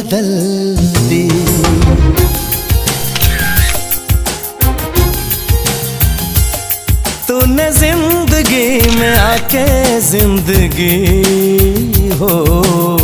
बदल दे। तूने जिंदगी में आके जिंदगी हो